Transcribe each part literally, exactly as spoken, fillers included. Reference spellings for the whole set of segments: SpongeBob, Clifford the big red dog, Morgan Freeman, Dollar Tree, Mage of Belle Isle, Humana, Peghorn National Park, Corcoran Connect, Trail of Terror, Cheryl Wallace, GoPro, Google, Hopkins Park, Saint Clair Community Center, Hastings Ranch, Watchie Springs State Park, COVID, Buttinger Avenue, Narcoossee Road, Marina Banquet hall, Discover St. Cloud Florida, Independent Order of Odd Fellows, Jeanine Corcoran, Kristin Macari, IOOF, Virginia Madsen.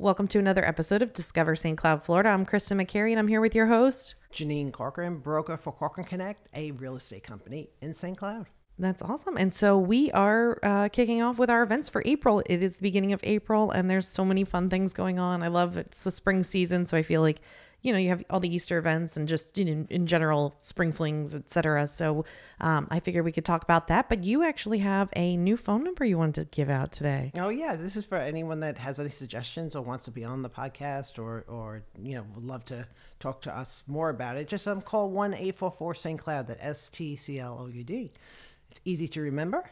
Welcome to another episode of Discover Saint Cloud Florida. I'm Kristin Macari, and I'm here with your host, Jeanine Corcoran, broker for Corcoran Connect, a real estate company in Saint Cloud. That's awesome. And so we are uh, kicking off with our events for April. It is the beginning of April, and there's so many fun things going on. I love it's the spring season, so I feel like, you know, you have all the Easter events and just, you know, in general, spring flings, et cetera. So um, I figured we could talk about that. But you actually have a new phone number you want to give out today. Oh, yeah. This is for anyone that has any suggestions or wants to be on the podcast or, or you know, would love to talk to us more about it. Just um, call one eight four four Saint Cloud, that S T C L O U D. It's easy to remember.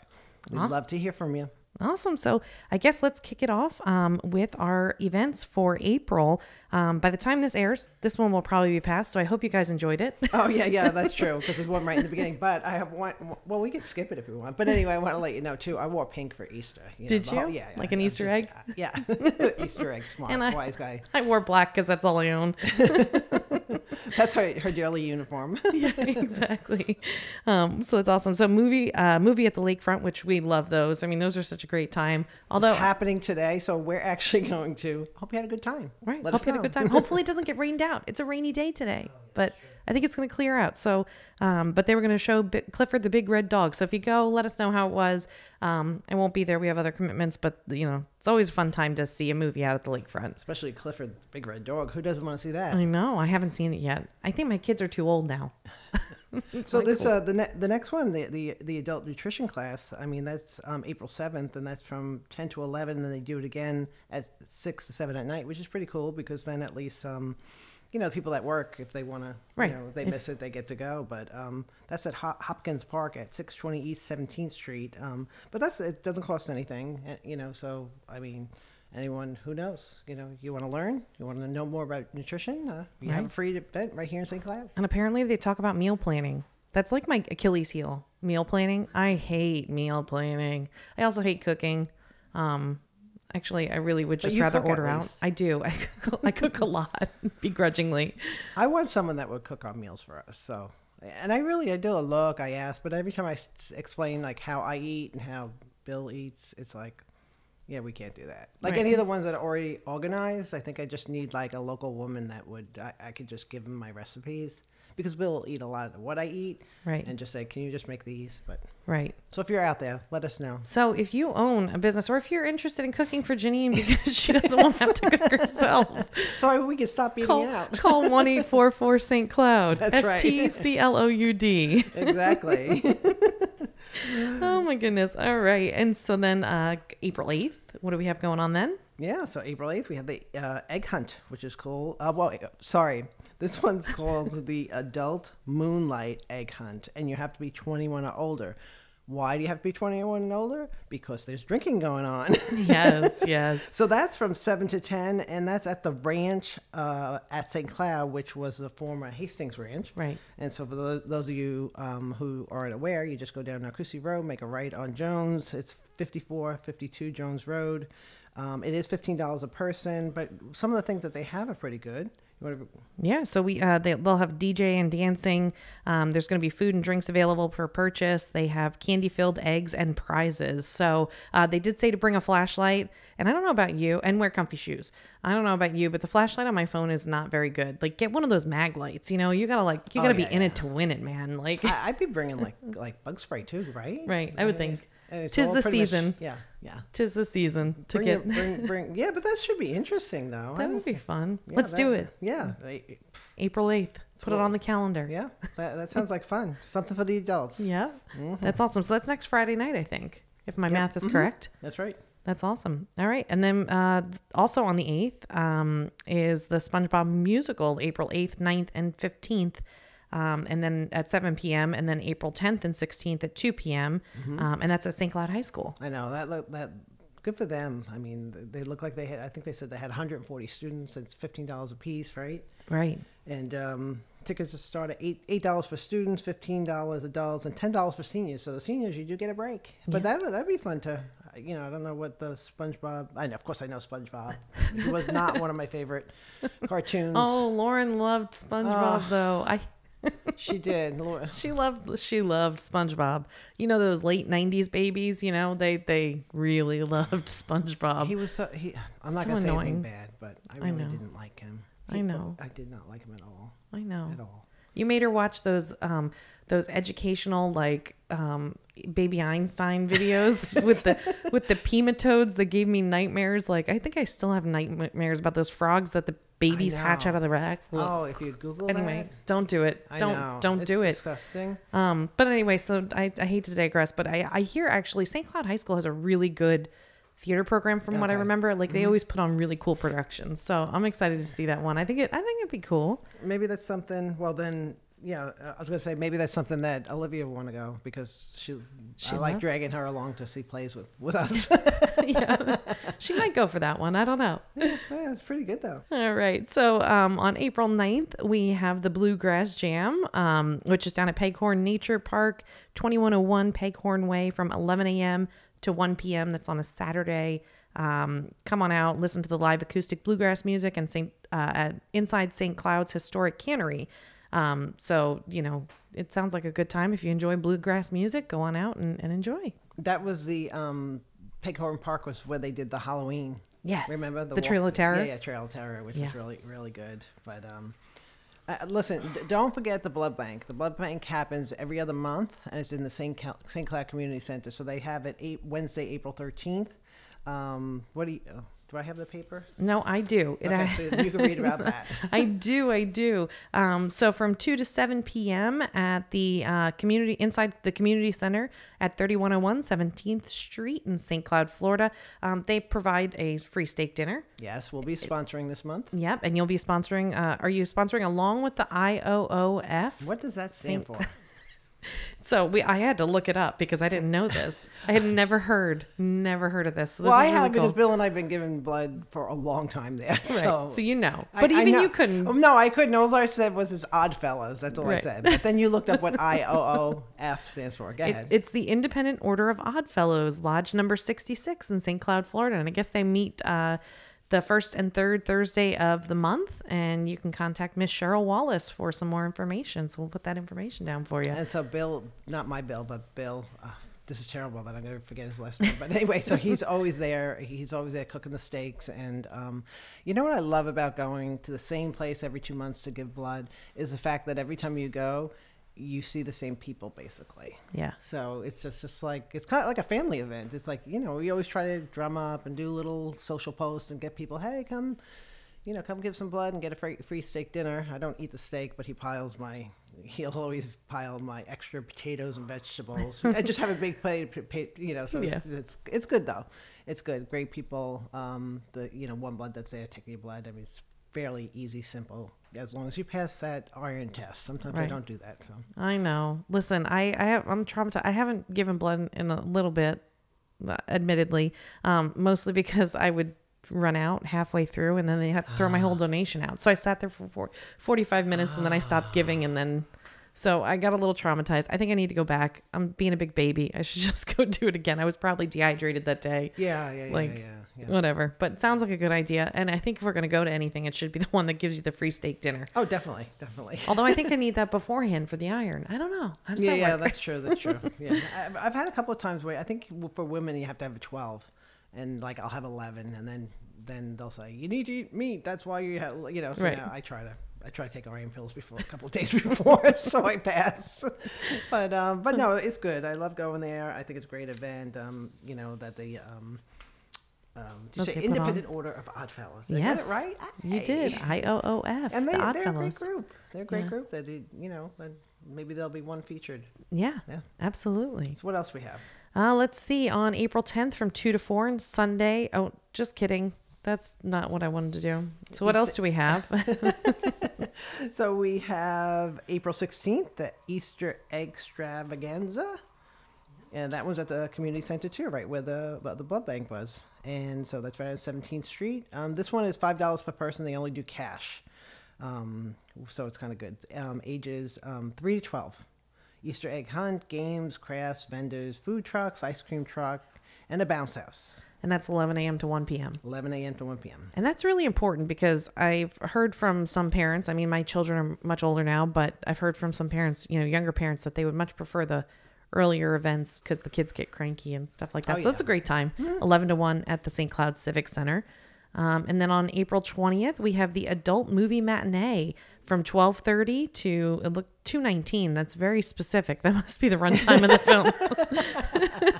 We'd awesome. love to hear from you. Awesome. So I guess let's kick it off um, with our events for April. Um, by the time this airs, this one will probably be past. So I hope you guys enjoyed it. Oh, yeah, yeah, that's true. Because there's one right in the beginning. But I have one. Well, we can skip it if we want. But anyway, I want to let you know, too, I wore pink for Easter. You know, Did you? Whole, yeah, yeah. Like an Easter just, egg? Uh, yeah. Easter egg. Smart, and I, wise guy. I wore black because that's all I own. That's her, her daily uniform. Yeah, exactly. Um, so that's awesome. So movie uh, movie at the lakefront, which we love those. I mean, those are such a great time. Although it's happening today, so we're actually going to hope you had a good time. Right. Let hope you know. had a good time. Hopefully it doesn't get rained out. It's a rainy day today, but I think it's going to clear out. So, um, but they were going to show B- Clifford the Big Red Dog. So if you go, let us know how it was. Um, I won't be there. We have other commitments, but you know, it's always a fun time to see a movie out at the lakefront. Especially Clifford the Big Red Dog. Who doesn't want to see that? I know. I haven't seen it yet. I think my kids are too old now. So this cool. uh, the ne- the next one, the, the the adult nutrition class. I mean, that's um, April seventh, and that's from ten to eleven, and they do it again at six to seven at night, which is pretty cool because then at least um, you know, people that work, if they want to, right. you know, if they miss it, they get to go. But um, that's at Ho- Hopkins Park at six twenty East seventeenth Street. Um, but that's it doesn't cost anything, you know. So I mean, anyone who knows, you know, you want to learn, you want to know more about nutrition, uh, you right. have a free event right here in Saint Cloud. And apparently, they talk about meal planning. That's like my Achilles heel. Meal planning. I hate meal planning. I also hate cooking. Um, Actually, I really would just rather order out. I do. I cook, I cook a lot, begrudgingly. I want someone that would cook our meals for us. So, and I really, I do a look, I ask, but every time I s- explain like how I eat and how Bill eats, it's like, yeah, we can't do that. Like right. any of the ones that are already organized, I think I just need like a local woman that would, I, I could just give them my recipes. Because we'll eat a lot of what I eat right. and just say, can you just make these? But right. So if you're out there, let us know. So if you own a business or if you're interested in cooking for Jeanine because she doesn't want to have to cook herself. So we can stop eating call, out. Call one eight four four Saint Cloud. That's right. S T C L O U D. Exactly. Oh, my goodness. All right. And so then uh, April eighth, what do we have going on then? Yeah, so April eighth, we have the uh, egg hunt, which is cool. Uh, well, sorry. This one's called the Adult Moonlight Egg Hunt, and you have to be twenty-one or older. Why do you have to be twenty-one and older? Because there's drinking going on. Yes, yes. So that's from seven to ten, and that's at the ranch uh, at Saint Cloud, which was the former Hastings Ranch. Right. And so for the, those of you um, who aren't aware, you just go down Narcoossee Road, make a right on Jones. It's fifty-four fifty-two Jones Road. Um, it is fifteen dollars a person, but some of the things that they have are pretty good. Whatever. Yeah, so we uh, they, they'll have D J and dancing. Um, there's going to be food and drinks available for purchase. They have candy-filled eggs and prizes. So uh, they did say to bring a flashlight, and I don't know about you, and wear comfy shoes. I don't know about you, but the flashlight on my phone is not very good. Like, get one of those mag lights. You know, you gotta like you gotta oh, yeah, be yeah. in it to win it, man. Like, I, I'd be bringing like like bug spray too, right? Right, I would yeah. think. Tis the season. Much, yeah, yeah. Tis the season to bring get. Your, bring, bring, yeah, but that should be interesting, though. That would be fun. Yeah, Let's that, do it. Yeah. April eighth. Put cool. it on the calendar. Yeah, that, that sounds like fun. Something for the adults. Yeah, mm-hmm. That's awesome. So that's next Friday night, I think, if my yep. math is mm-hmm. correct. That's right. That's awesome. All right. And then uh, also on the eighth um, is the SpongeBob musical, April eighth, ninth, and fifteenth. Um, and then at seven p.m. and then April tenth and sixteenth at two p.m. Mm-hmm. Um, and that's at Saint Cloud High School. I know that that good for them. I mean, they look like they had, I think they said they had one hundred forty students. It's fifteen dollars a piece, right? Right. And um, tickets just start at eight $8 for students, fifteen dollars adults, and ten dollars for seniors. So the seniors, you do get a break. But yeah. that that'd be fun to, you know, I don't know what the SpongeBob, I know, of course I know SpongeBob. It was not one of my favorite cartoons. Oh, Lauren loved SpongeBob uh, though. I She did. Laura. She loved she loved SpongeBob. You know those late nineties babies, you know, they they really loved SpongeBob. He was so he I'm not so gonna annoying. say anything bad, but I really I didn't like him. He, I know. I did not like him at all. I know. At all. You made her watch those um those educational like um Baby Einstein videos with the with the pematodes that gave me nightmares. Like I think I still have nightmares about those frogs that the babies hatch out of the racks. Oh, if you Google anyway, that. Don't do it. I don't know. don't it's do it. Disgusting. Um, but anyway, so I, I hate to digress, but I I hear actually Saint Cloud High School has a really good theater program from okay. what I remember. Like they mm-hmm. always put on really cool productions. So I'm excited to see that one. I think it I think it'd be cool. Maybe that's something. Well then. Yeah, I was going to say, maybe that's something that Olivia would want to go because she, she I like dragging her along to see plays with, with us. Yeah, she might go for that one. I don't know. Yeah, yeah, it's pretty good, though. All right. So um, on April ninth, we have the Bluegrass Jam, um, which is down at Peghorn Nature Park, twenty-one oh one Peghorn Way from eleven a m to one p m That's on a Saturday. Um, come on out, listen to the live acoustic bluegrass music and Saint, uh, at inside Saint Cloud's Historic Cannery. Um, so, you know, it sounds like a good time. If you enjoy bluegrass music, go on out and, and enjoy. That was the, um, Peghorn Park was where they did the Halloween. Yes. Remember the, the Trail of Terror? Yeah, yeah, Trail of Terror, which yeah. was really, really good. But, um, uh, listen, d don't forget the blood bank. The blood bank happens every other month and it's in the Saint Cal Saint Clair Community Center. So they have it eight, Wednesday, April thirteenth. Um, what do you... Oh. Do I have the paper? No, I do. It, okay, so you can read about that. I do, I do. Um, so from two to seven p m at the uh, community, inside the community center at thirty-one oh one seventeenth Street in Saint Cloud, Florida. Um, they provide a free steak dinner. Yes, we'll be sponsoring this month. Yep, and you'll be sponsoring, uh, are you sponsoring along with the I O O F? What does that stand for? So we, I had to look it up because I didn't know this. I had never heard, never heard of this. So this well, is I really have cool. because Bill and I've been giving blood for a long time there. Right. So, so you know, but I, even I know. you couldn't. No, I couldn't. All I said was it's Odd Fellows. That's all right. I said. But then you looked up what I O O F stands for. Go ahead. It, it's the Independent Order of Odd Fellows, Lodge number sixty-six in Saint Cloud, Florida. And I guess they meet uh, the first and third Thursday of the month, and you can contact Miss Cheryl Wallace for some more information. So we'll put that information down for you. And so Bill, not my Bill, but Bill, uh, this is terrible that I'm going to forget his last name. But anyway, so he's always there. He's always there cooking the steaks. And um, you know what I love about going to the same place every two months to give blood is the fact that every time you go, you see the same people basically. Yeah. So it's just, just like, it's kind of like a family event. It's like, you know, we always try to drum up and do little social posts and get people, hey, come, you know, come give some blood and get a free, free steak dinner. I don't eat the steak, but he piles my, he'll always pile my extra potatoes and vegetables. I just have a big plate, you know, so yeah. it's, it's, it's good though. It's good. Great people. Um, the, you know, one blood that's there, taking your blood. I mean, it's fairly easy, simple, as long as you pass that iron test. Sometimes right. I don't do that. So I know. Listen, I, I have, I'm traumatized. I haven't given blood in a little bit, admittedly, um, mostly because I would run out halfway through and then they have to throw uh. my whole donation out. So I sat there for four, forty-five minutes uh. and then I stopped giving and then... So I got a little traumatized. I think I need to go back. I'm being a big baby. I should just go do it again. I was probably dehydrated that day. Yeah, yeah, yeah, like, yeah, yeah. Whatever. But it sounds like a good idea. And I think if we're going to go to anything, it should be the one that gives you the free steak dinner. Oh, definitely, definitely. Although I think I need that beforehand for the iron. I don't know. How does yeah, that work? Yeah, that's true, that's true. Yeah, I've, I've had a couple of times where I think for women you have to have a twelve, and like I'll have eleven, and then then they'll say you need to eat meat. That's why you have, you know. So right. now I try to. I try to take iron pills before a couple of days before, so I pass. But um, but no, it's good. I love going there. I think it's a great event. Um, you know that the um, um, did you say Independent Order of Odd Fellows? I yes, got it right. I, you did. I O O F. And they, the Odd they're Fellows. a great group. They're a great yeah. group. That they, you know, and maybe there'll be one featured. Yeah, yeah, absolutely. So what else we have? Uh, let's see. On April tenth, from two to four on Sunday. Oh, just kidding. That's not what I wanted to do. So what else do we have? So we have April sixteenth, the Easter Extravaganza. And that was at the community center too, right where the, where the blood bank was. And so that's right on seventeenth Street. Um, this one is five dollars per person. They only do cash. Um, so it's kind of good. Um, ages um, three to twelve. Easter egg hunt, games, crafts, vendors, food trucks, ice cream truck, and a bounce house. And that's eleven a m to one p m eleven a m to one p m And that's really important because I've heard from some parents. I mean, my children are much older now, but I've heard from some parents, you know, younger parents, that they would much prefer the earlier events because the kids get cranky and stuff like that. Oh, so yeah. It's a great time. Mm-hmm. eleven to one at the Saint Cloud Civic Center. Um, and then on April twentieth, we have the adult movie matinee from twelve thirty to two nineteen. That's very specific. That must be the runtime of the film.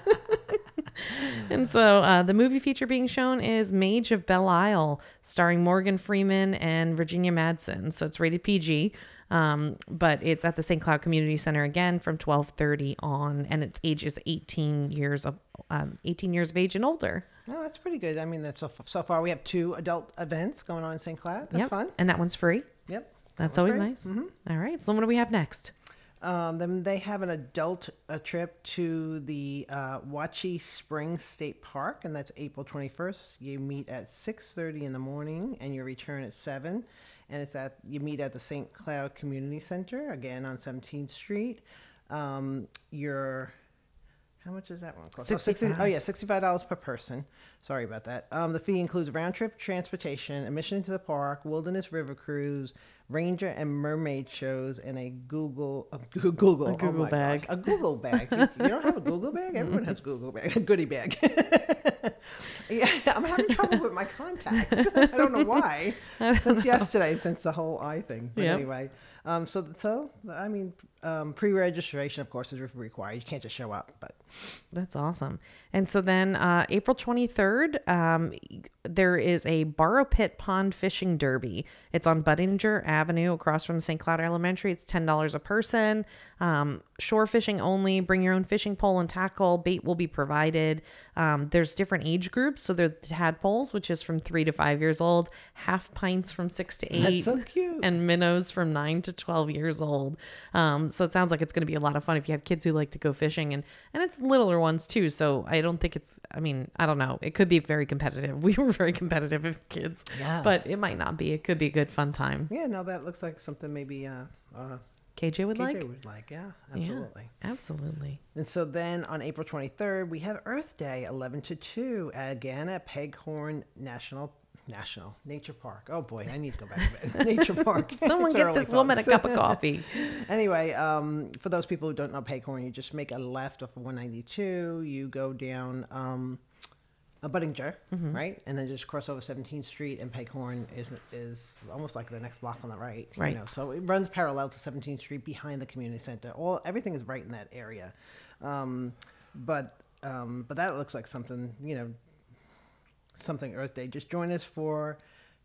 And so uh, the movie feature being shown is Mage of Belle Isle, starring Morgan Freeman and Virginia Madsen. So it's rated P G, um, but it's at the Saint Cloud Community Center again from twelve thirty on, and its age is eighteen years of um, eighteen years of age and older. Well, that's pretty good. I mean, that's so, so far we have two adult events going on in Saint Cloud. That's yep. fun, and that one's free. Yep, that's that always free. Nice. Mm-hmm. All right, so what do we have next? Um, then they have an adult uh, trip to the uh, Watchie Springs State Park, and that's April twenty-first. You meet at six thirty in the morning, and you return at seven. And it's at you meet at the Saint Clair Community Center again on seventeenth Street. Um, your how much is that one cost? sixty-five. Oh, oh yeah, sixty-five dollars per person. Sorry about that. Um, the fee includes round trip transportation, admission to the park, wilderness river cruise, ranger and mermaid shows, and a Google, a Google, a Google oh bag, gosh, a Google bag. You, you don't have a Google bag? Everyone has a Google bag, a goodie bag. Yeah, I'm having trouble with my contacts. I don't know why. Don't since know. yesterday, since the whole eye thing. But yep. anyway, um, so so I mean, um, pre-registration, of course, is required. You can't just show up. But that's awesome. And so then uh, April twenty-third, um, there is a Borrow Pit Pond Fishing Derby. It's on Buttinger Avenue. Avenue across from Saint Cloud Elementary. It's ten dollars a person. Um, shore fishing only. Bring your own fishing pole and tackle. Bait will be provided. Um, there's different age groups. So there's tadpoles, which is from three to five years old, half pints from six to eight, that's so cute, and minnows from nine to twelve years old. Um, so it sounds like it's going to be a lot of fun if you have kids who like to go fishing, and and it's littler ones too. So I don't think it's. I mean, I don't know. It could be very competitive. We were very competitive as kids, yeah. But it might not be. It could be a good fun time. Yeah. No. That looks like something maybe uh, uh, K J would K J like. K J would like, yeah, absolutely. Yeah, absolutely. And so then on April twenty-third, we have Earth Day, eleven to two, again at Peghorn National National Nature Park. Oh, boy, I need to go back to bed. Nature Park. Someone get this woman a cup of coffee. Anyway, um, for those people who don't know Peghorn, you just make a left off of one ninety-two. You go down... Um, A Buttinger, mm-hmm. right? And then just cross over seventeenth Street, and Peghorn is is almost like the next block on the right. Right. You know? So it runs parallel to seventeenth Street behind the community center. All everything is right in that area. Um, but um, but that looks like something, you know, something Earth Day. Just join us for,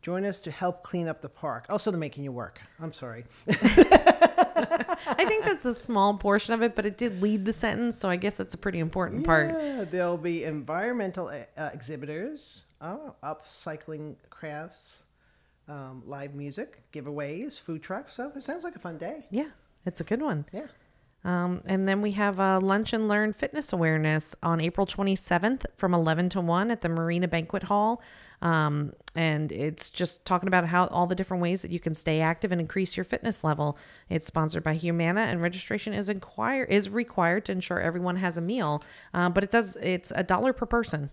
join us to help clean up the park. Oh, so they're making you work. I'm sorry. I think that's a small portion of it, but it did lead the sentence, so I guess that's a pretty important part. Yeah, there'll be environmental uh, exhibitors, uh, upcycling crafts, um, live music, giveaways, food trucks. So it sounds like a fun day. Yeah, it's a good one. Yeah. Um, and then we have a uh, Lunch and Learn Fitness Awareness on April twenty-seventh from eleven to one at the Marina Banquet Hall. Um, and it's just talking about how all the different ways that you can stay active and increase your fitness level. It's sponsored by Humana, and registration is inquire is required to ensure everyone has a meal. Uh, but it does, it's a dollar per person.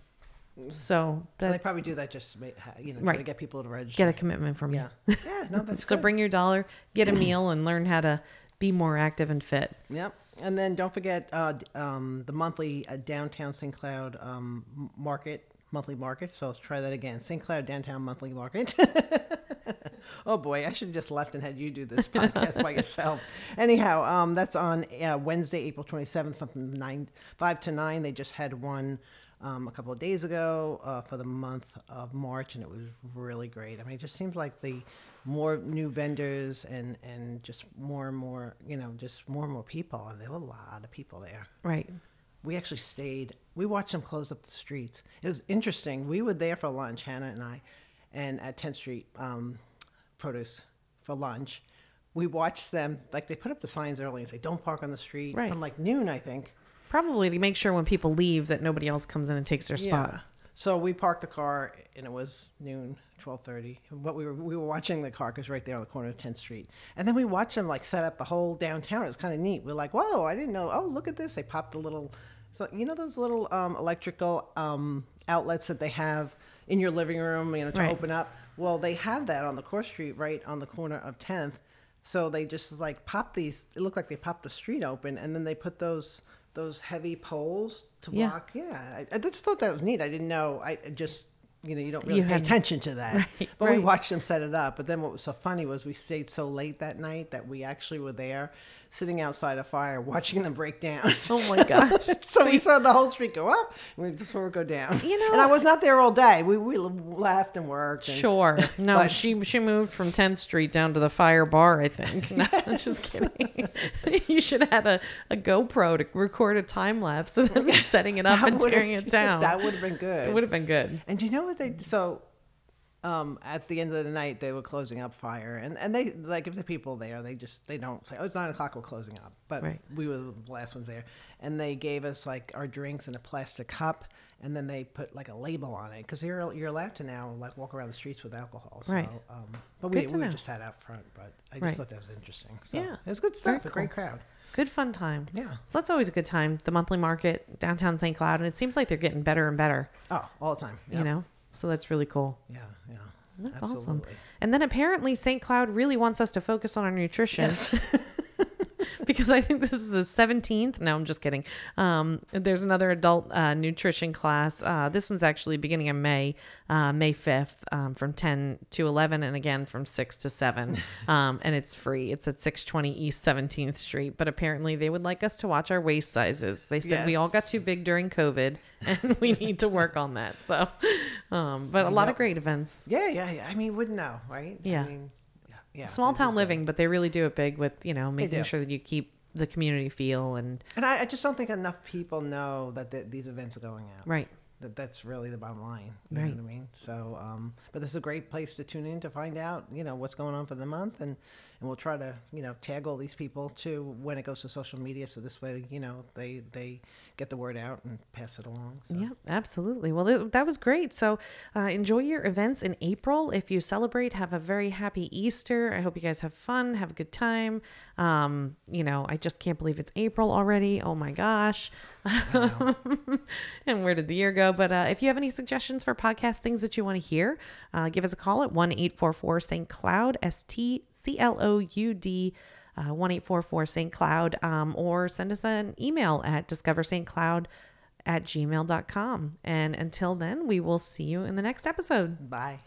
So that, well, they probably do that just you know right. try to get people to register. Get a commitment from you. Yeah. Yeah, no, that's so good. Bring your dollar, get a meal, and learn how to be more active and fit. Yep. And then don't forget uh, um, the monthly uh, downtown Saint Cloud um, market. Monthly market. So let's try that again. Saint Clair Downtown Monthly Market. Oh boy, I should have just left and had you do this podcast by yourself. Anyhow, um, that's on uh, Wednesday, April twenty-seventh from nine, five to nine. They just had one um, a couple of days ago uh, for the month of March, and it was really great. I mean, it just seems like the more new vendors and, and just more and more, you know, just more and more people. And there were a lot of people there. Right. We actually stayed. We watched them close up the streets. It was interesting. We were there for lunch, Hannah and I, and at tenth Street um, Produce for lunch. We watched them. Like, they put up the signs early and say, don't park on the street. Right. From, like, noon, I think. Probably to make sure when people leave that nobody else comes in and takes their spot. Yeah. So we parked the car, and it was noon, twelve thirty. But we were we were watching the car because right there on the corner of tenth Street. And then we watched them, like, set up the whole downtown. It was kind of neat. We were like, whoa, I didn't know. Oh, look at this. They popped the little... So, you know those little um, electrical um, outlets that they have in your living room, you know, to right. open up. Well, they have that on the Court Street right on the corner of tenth. So they just like pop these, it looked like they popped the street open, and then they put those those heavy poles to block. Yeah, yeah. I, I just thought that was neat. I didn't know. I just, you know, you don't really you pay haven't... attention to that. Right, but right. we watched them set it up. But then what was so funny was we stayed so late that night that we actually were there sitting outside a fire watching them break down. Oh, my gosh. so, so we you... saw the whole street go up and we just saw it go down. You know, and I was not there all day. We we laughed and worked. And, sure. No, but... she she moved from tenth Street down to the Fire Bar, I think. No, I'm just kidding. You should have had a, a GoPro to record a time lapse of them setting it up and tearing it down. That would have been good. It would have been good. And you know what they so um at the end of the night they were closing up fire, and and they, like, if the people there, they just they don't say, oh, it's nine o'clock, we're closing up, but right. we were the last ones there, and they gave us like our drinks in a plastic cup, and then they put like a label on it, because you're you're allowed to now like walk around the streets with alcohol, so right. um but we, we just sat out front, but I just right. thought that was interesting, so yeah, it was good stuff. Very a cool. great crowd. Good fun time. Yeah. So that's always a good time. The monthly market, downtown Saint Cloud. And it seems like they're getting better and better. Oh, all the time. Yep. You know? So that's really cool. Yeah, yeah. That's absolutely awesome. And then apparently Saint Cloud really wants us to focus on our nutrition. Yes. Because I think this is the seventeenth. No, I'm just kidding. Um, there's another adult uh, nutrition class. Uh, this one's actually beginning in May, uh, May fifth, um, from ten to eleven, and again from six to seven. Um, and it's free. It's at six twenty East seventeenth Street. But apparently they would like us to watch our waist sizes. They said yes. we all got too big during COVID, and we need to work on that. So, um, but a lot of great events. Yeah, yeah, yeah. I mean, wouldn't know, right? Yeah. I mean, yeah, small town living, but they really do it big with, you know, making sure that you keep the community feel. And and I, I just don't think enough people know that the, these events are going out. Right. That That's really the bottom line. You right. know what I mean? So, um, but this is a great place to tune in to find out, you know, what's going on for the month. And, and we'll try to, you know, tag all these people too when it goes to social media. So this way, you know, they, they get the word out and pass it along. So. Yeah, absolutely. Well, it, that was great. So uh, enjoy your events in April. If you celebrate, have a very happy Easter. I hope you guys have fun, have a good time. Um, you know, I just can't believe it's April already. Oh my gosh. And where did the year go? But uh, if you have any suggestions for podcast things that you want to hear, uh, give us a call at one eight four four Saint Cloud, S T C L O U D, uh, one eight four four Saint Cloud, um, or send us an email at discover saint cloud at gmail dot com. And until then, we will see you in the next episode. Bye.